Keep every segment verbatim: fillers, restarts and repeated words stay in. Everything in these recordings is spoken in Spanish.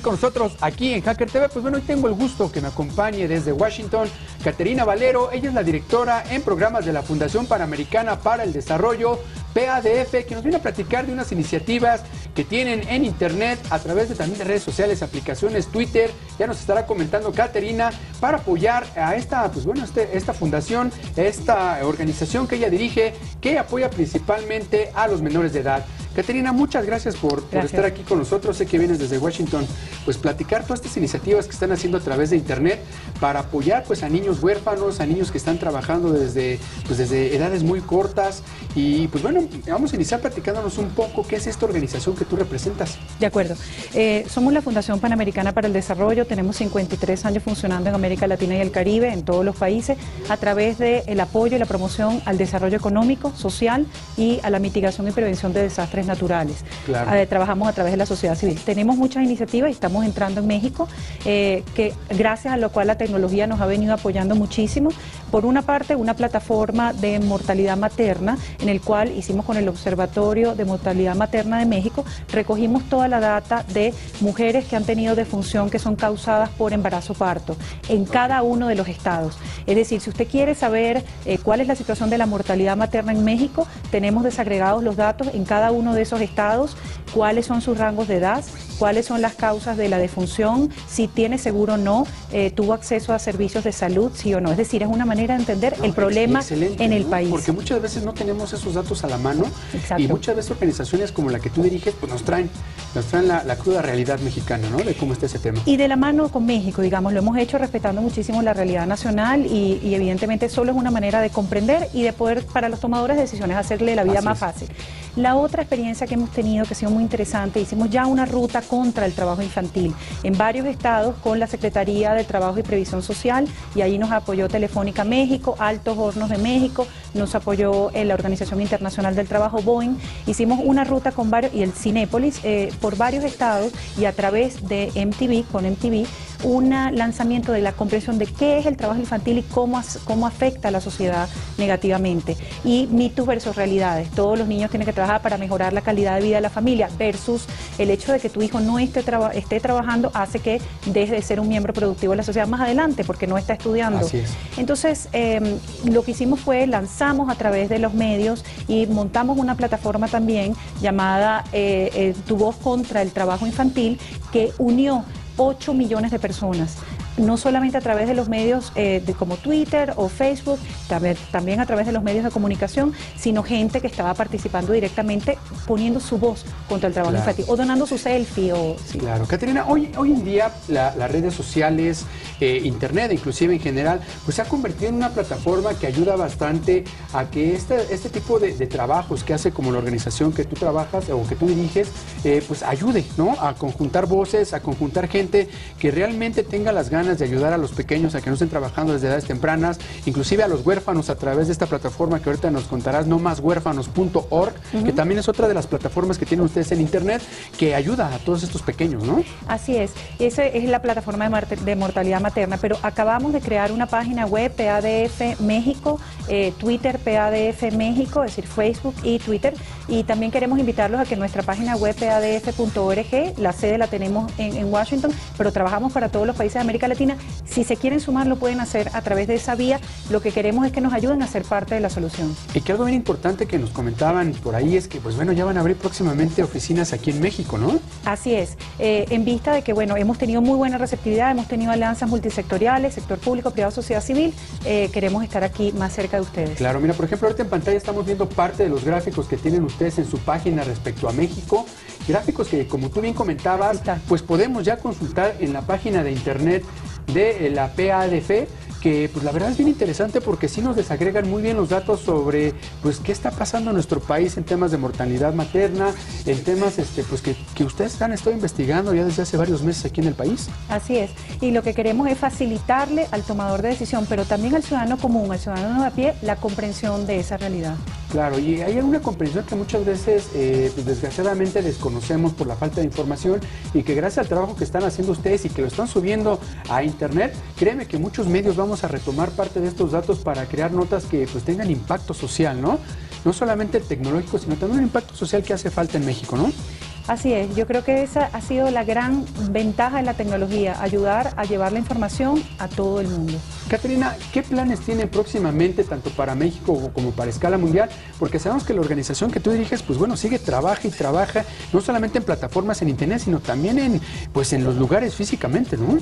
compartir con nosotros aquí en Hacker T V. Pues bueno, hoy tengo el gusto que me acompañe desde Washington Caterina Valero. Ella es la directora en programas de la Fundación Panamericana para el Desarrollo, P A D F, que nos viene a platicar de unas iniciativas que tienen en internet, a través de también de redes sociales, aplicaciones, Twitter. Ya nos estará comentando Caterina, para apoyar a esta, pues bueno, este, esta fundación, esta organización que ella dirige, que apoya principalmente a los menores de edad. Caterina, muchas gracias por, gracias por estar aquí con nosotros. Sé que vienes desde Washington, pues platicar todas estas iniciativas que están haciendo a través de internet para apoyar pues a niños huérfanos, a niños que están trabajando desde, pues, desde edades muy cortas. Y pues bueno, vamos a iniciar platicándonos un poco qué es esta organización que tú representas. De acuerdo. Eh, somos la Fundación Panamericana para el Desarrollo. Tenemos cincuenta y tres años funcionando en América Latina y el Caribe, en todos los países, a través del apoyo y la promoción al desarrollo económico, social y a la mitigación y prevención de desastres naturales. Claro. Eh, trabajamos a través de la sociedad civil. Tenemos muchas iniciativas y estamos entrando en México, eh, que gracias a lo cual la tecnología nos ha venido apoyando muchísimo. Por una parte, una plataforma de mortalidad materna, en el cual hicimos con el Observatorio de Mortalidad Materna de México, recogimos toda la data de mujeres que han tenido defunción que son causadas por embarazo parto en cada uno de los estados. Es decir, si usted quiere saber eh, cuál es la situación de la mortalidad materna en México, tenemos desagregados los datos en cada uno de esos estados, cuáles son sus rangos de edad, cuáles son las causas de la defunción, si tiene seguro o no, eh, tuvo acceso a servicios de salud, sí o no. Es decir, es una manera de entender no, el problema en el ¿no? país. Porque muchas veces no tenemos esos datos a la mano. Exacto. Y muchas veces organizaciones como la que tú diriges pues nos traen, nos traen la, la cruda realidad mexicana, ¿no? De cómo está ese tema. Y de la mano con México, digamos, lo hemos hecho respetando muchísimo la realidad nacional y, y evidentemente solo es una manera de comprender y de poder para los tomadores de decisiones hacerle la vida Así más es. fácil. La otra experiencia que hemos tenido que ha sido muy interesante, hicimos ya una ruta contra el trabajo infantil en varios estados con la Secretaría de Trabajo y Previsión Social, y ahí nos apoyó Telefónica México, Altos Hornos de México, nos apoyó eh, la Organización Internacional del Trabajo, Boeing. Hicimos una ruta con varios, y el Cinépolis, eh, por varios estados, y a través de M T V, con M T V, un lanzamiento de la comprensión de qué es el trabajo infantil y cómo, cómo afecta a la sociedad negativamente. Y mitos versus realidades. Todos los niños tienen que trabajar para mejorar la calidad de vida de la familia, versus el hecho de que tu hijo no esté, traba, esté trabajando hace que deje de ser un miembro productivo de la sociedad más adelante porque no está estudiando. Así es. Entonces, eh, lo que hicimos fue lanzamos a través de los medios y montamos una plataforma también llamada eh, eh, Tu Voz contra el Trabajo Infantil, que unió ocho millones de personas, no solamente a través de los medios eh, de, como Twitter o Facebook, también, también a través de los medios de comunicación, sino gente que estaba participando directamente, poniendo su voz contra el trabajo claro. infantil, o donando su selfie. O, sí. Claro, Caterina, hoy, hoy en día la, las redes sociales, eh, internet inclusive en general, pues se ha convertido en una plataforma que ayuda bastante a que este, este tipo de, de trabajos que hace como la organización que tú trabajas o que tú diriges, eh, pues ayude, ¿no? A conjuntar voces, a conjuntar gente que realmente tenga las ganas de ayudar a los pequeños a que no estén trabajando desde edades tempranas, inclusive a los huérfanos a través de esta plataforma que ahorita nos contarás, no más huérfanos punto org, uh-huh. que también es otra de las plataformas que tienen ustedes en internet que ayuda a todos estos pequeños, ¿no? Así es, esa es la plataforma de, de mortalidad materna, pero acabamos de crear una página web, P A D F México, eh, Twitter P A D F México, es decir, Facebook y Twitter, y también queremos invitarlos a que nuestra página web P A D F punto org, la sede la tenemos en, en Washington, pero trabajamos para todos los países de América Latina. Si se quieren sumar, lo pueden hacer a través de esa vía. Lo que queremos es que nos ayuden a ser parte de la solución. Y que algo bien importante que nos comentaban por ahí es que, pues bueno, ya van a abrir próximamente oficinas aquí en México, ¿no? Así es. Eh, en vista de que, bueno, hemos tenido muy buena receptividad, hemos tenido alianzas multisectoriales, sector público, privado, sociedad civil. Eh, queremos estar aquí más cerca de ustedes. Claro, mira, por ejemplo, ahorita en pantalla estamos viendo parte de los gráficos que tienen ustedes en su página respecto a México. Gráficos que, como tú bien comentabas, pues podemos ya consultar en la página de internet de la P A D F, que pues la verdad es bien interesante porque sí nos desagregan muy bien los datos sobre pues qué está pasando en nuestro país en temas de mortalidad materna, en temas este pues que, que ustedes han estado investigando ya desde hace varios meses aquí en el país. Así es, y lo que queremos es facilitarle al tomador de decisión, pero también al ciudadano común, al ciudadano a pie, la comprensión de esa realidad. Claro, y hay una comprensión que muchas veces, eh, pues desgraciadamente, desconocemos por la falta de información, y que gracias al trabajo que están haciendo ustedes y que lo están subiendo a internet, créeme que muchos medios vamos a retomar parte de estos datos para crear notas que pues tengan impacto social, ¿no? No solamente el tecnológico, sino también el impacto social que hace falta en México, ¿no? Así es, yo creo que esa ha sido la gran ventaja de la tecnología, ayudar a llevar la información a todo el mundo. Caterina, ¿qué planes tienen próximamente tanto para México como para escala mundial? Porque sabemos que la organización que tú diriges, pues bueno, sigue, trabaja y trabaja, no solamente en plataformas en internet, sino también en, pues, en los lugares físicamente, ¿no?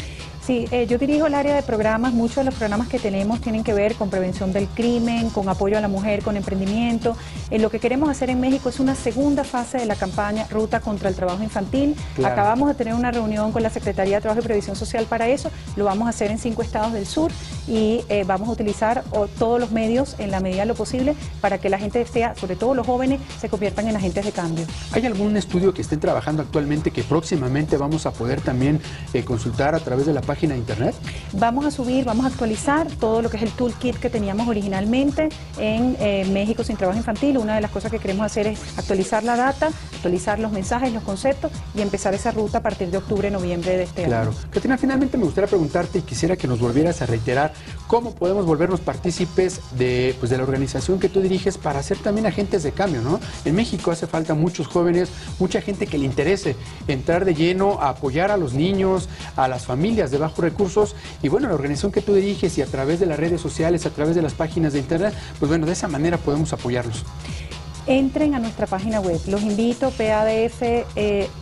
Sí, eh, yo dirijo el área de programas. Muchos de los programas que tenemos tienen que ver con prevención del crimen, con apoyo a la mujer, con emprendimiento. Eh, lo que queremos hacer en México es una segunda fase de la campaña Ruta contra el Trabajo Infantil. Claro. Acabamos de tener una reunión con la Secretaría de Trabajo y Previsión Social para eso. Lo vamos a hacer en cinco estados del sur y eh, vamos a utilizar o, todos los medios en la medida de lo posible para que la gente sea, sobre todo los jóvenes, se conviertan en agentes de cambio. ¿Hay algún estudio que estén trabajando actualmente que próximamente vamos a poder también eh, consultar a través de la página? página de internet? Vamos a subir, vamos a actualizar todo lo que es el toolkit que teníamos originalmente en eh, México sin Trabajo Infantil. Una de las cosas que queremos hacer es actualizar la data, actualizar los mensajes, los conceptos y empezar esa ruta a partir de octubre, noviembre de este claro. año. Claro. Caterina, finalmente me gustaría preguntarte y quisiera que nos volvieras a reiterar cómo podemos volvernos partícipes de, pues, de la organización que tú diriges para ser también agentes de cambio, ¿no? En México hace falta muchos jóvenes, mucha gente que le interese entrar de lleno a apoyar a los niños, a las familias de bajos recursos, y bueno, la organización que tú diriges y a través de las redes sociales, a través de las páginas de internet, pues bueno, de esa manera podemos apoyarlos. Entren a nuestra página web, los invito, P A D F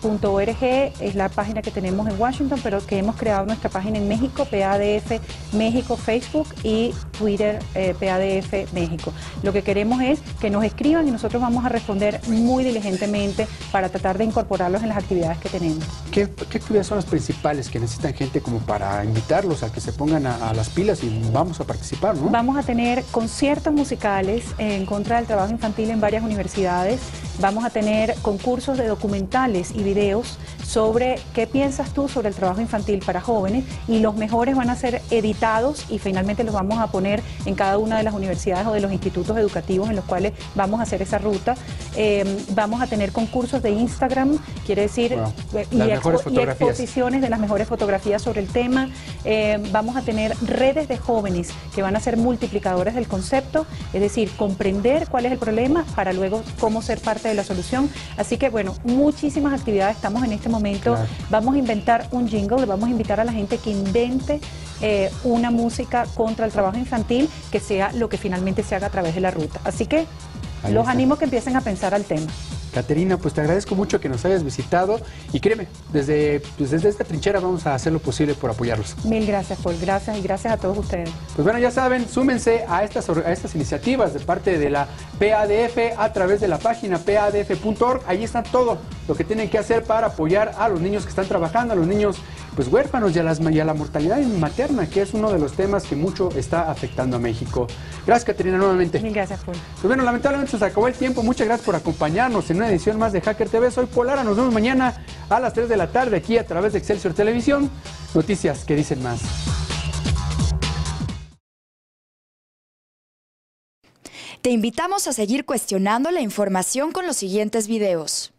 punto org, es la página que tenemos en Washington, pero que hemos creado nuestra página en México, P A D F México, Facebook y Twitter, eh, P A D F México. Lo que queremos es que nos escriban y nosotros vamos a responder muy diligentemente para tratar de incorporarlos en las actividades que tenemos. ¿Qué, qué actividades son las principales que necesitan gente como para invitarlos a que se pongan a, a las pilas y vamos a participar, ¿no? Vamos a tener conciertos musicales en contra del trabajo infantil en varias universidades. universidades, vamos a tener concursos de documentales y videos sobre qué piensas tú sobre el trabajo infantil para jóvenes, y los mejores van a ser editados y finalmente los vamos a poner en cada una de las universidades o de los institutos educativos en los cuales vamos a hacer esa ruta. Eh, vamos a tener concursos de Instagram, quiere decir, wow, y, expo y exposiciones de las mejores fotografías sobre el tema. Eh, vamos a tener redes de jóvenes que van a ser multiplicadores del concepto, es decir, comprender cuál es el problema para luego cómo ser parte de la solución. Así que bueno, muchísimas actividades estamos en este momento. Claro. Vamos a inventar un jingle, vamos a invitar a la gente que invente eh, una música contra el trabajo infantil que sea lo que finalmente se haga a través de la ruta. Así que ahí los está. Animo a que empiecen a pensar al tema. Caterina, pues te agradezco mucho que nos hayas visitado y créeme, desde, pues desde esta trinchera vamos a hacer lo posible por apoyarlos. Mil gracias, Paul, gracias, y gracias a todos ustedes. Pues bueno, ya saben, súmense a estas, a estas iniciativas de parte de la P A D F a través de la página P A D F punto org, ahí está todo lo que tienen que hacer para apoyar a los niños que están trabajando, a los niños pues huérfanos y a, las, y a la mortalidad materna, que es uno de los temas que mucho está afectando a México. Gracias, Caterina, nuevamente. Mil gracias, Paul. Pues bueno, lamentablemente se nos acabó el tiempo, muchas gracias por acompañarnos en una edición más de Hacker T V. Soy Polara, nos vemos mañana a las tres de la tarde aquí a través de Excelsior Televisión. Noticias que dicen más. Te invitamos a seguir cuestionando la información con los siguientes videos.